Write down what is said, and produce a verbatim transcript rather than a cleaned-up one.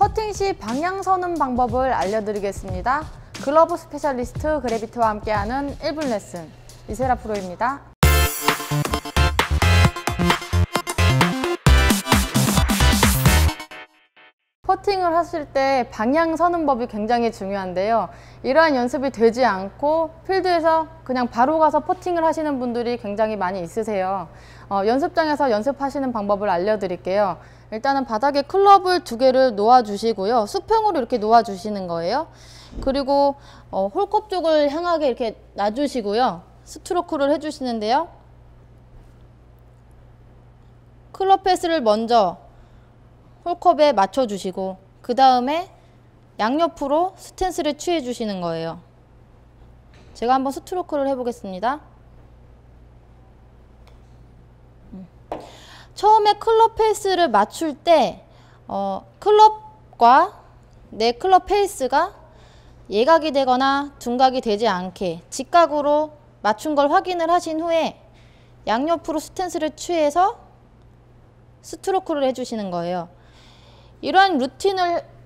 퍼팅 시 방향 서는 방법을 알려드리겠습니다. 글러브 스페셜리스트 그래비트와 함께하는 일 분 레슨, 이세라프로입니다. 퍼팅을 하실 때 방향 서는 법이 굉장히 중요한데요. 이러한 연습이 되지 않고 필드에서 그냥 바로 가서 퍼팅을 하시는 분들이 굉장히 많이 있으세요. 어, 연습장에서 연습하시는 방법을 알려드릴게요. 일단은 바닥에 클럽을 두 개를 놓아주시고요. 수평으로 이렇게 놓아주시는 거예요. 그리고 어, 홀컵 쪽을 향하게 이렇게 놔주시고요. 스트로크를 해주시는데요. 클럽 패스를 먼저 홀컵에 맞춰주시고 그 다음에 양옆으로 스탠스를 취해주시는 거예요. 제가 한번 스트로크를 해보겠습니다. 처음에 클럽 페이스를 맞출 때 어, 클럽과 내 클럽 페이스가 예각이 되거나 둔각이 되지 않게 직각으로 맞춘 걸 확인을 하신 후에 양옆으로 스탠스를 취해서 스트로크를 해주시는 거예요. 이런 루틴을